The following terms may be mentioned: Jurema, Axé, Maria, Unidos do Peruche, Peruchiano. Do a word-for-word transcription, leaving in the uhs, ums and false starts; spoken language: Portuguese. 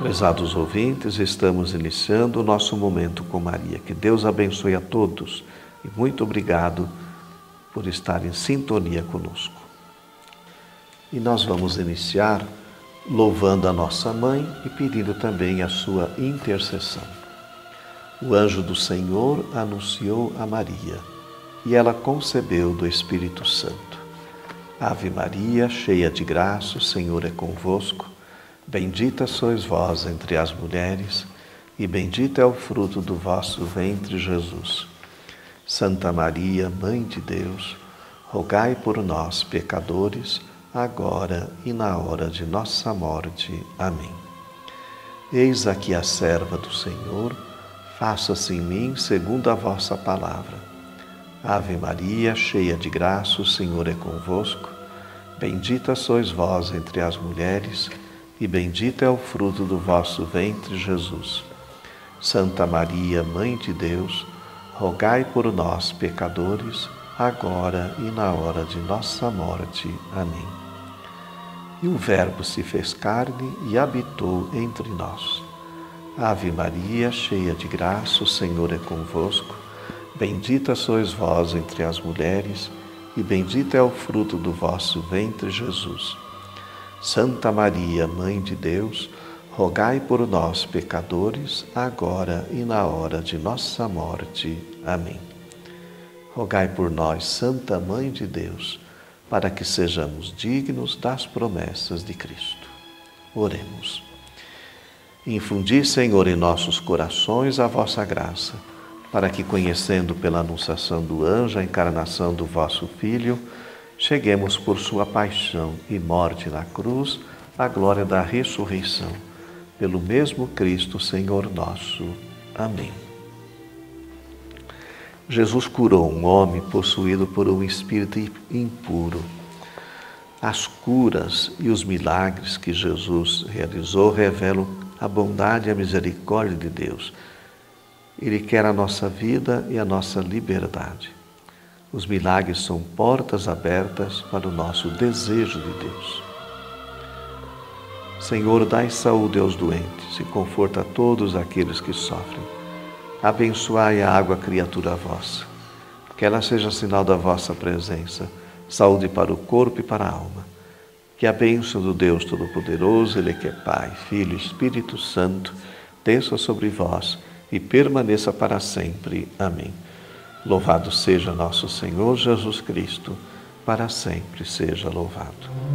Prezados ouvintes, estamos iniciando o nosso Momento com Maria. Que Deus abençoe a todos e muito obrigado por estar em sintonia conosco. E nós vamos iniciar louvando a nossa Mãe e pedindo também a sua intercessão. O anjo do Senhor anunciou a Maria e ela concebeu do Espírito Santo. Ave Maria, cheia de graça, o Senhor é convosco. Bendita sois vós entre as mulheres, e bendito é o fruto do vosso ventre, Jesus. Santa Maria, Mãe de Deus, rogai por nós, pecadores, agora e na hora de nossa morte. Amém. Eis aqui a serva do Senhor, faça-se em mim segundo a vossa palavra. Ave Maria, cheia de graça, o Senhor é convosco. Bendita sois vós entre as mulheres, e bendito é o fruto do vosso ventre, Jesus. Santa Maria, Mãe de Deus, rogai por nós, pecadores, agora e na hora de nossa morte. Amém. E o Verbo se fez carne e habitou entre nós. Ave Maria, cheia de graça, o Senhor é convosco. Bendita sois vós entre as mulheres, e bendito é o fruto do vosso ventre, Jesus. Santa Maria, Mãe de Deus, rogai por nós, pecadores, agora e na hora de nossa morte. Amém. Rogai por nós, Santa Mãe de Deus, para que sejamos dignos das promessas de Cristo. Oremos. Infundi, Senhor, em nossos corações a vossa graça, para que, conhecendo pela anunciação do anjo a encarnação do vosso Filho, cheguemos por sua paixão e morte na cruz à glória da ressurreição. Pelo mesmo Cristo, Senhor nosso. Amém. Jesus curou um homem possuído por um espírito impuro. As curas e os milagres que Jesus realizou revelam a bondade e a misericórdia de Deus. Ele quer a nossa vida e a nossa liberdade. Os milagres são portas abertas para o nosso desejo de Deus. Senhor, dai saúde aos doentes e conforta a todos aqueles que sofrem. Abençoai a água, criatura vossa, que ela seja sinal da vossa presença, saúde para o corpo e para a alma. Que a bênção do Deus Todo-Poderoso, Ele que é Pai, Filho e Espírito Santo, desça sobre vós e permaneça para sempre. Amém. Louvado seja nosso Senhor Jesus Cristo, para sempre seja louvado.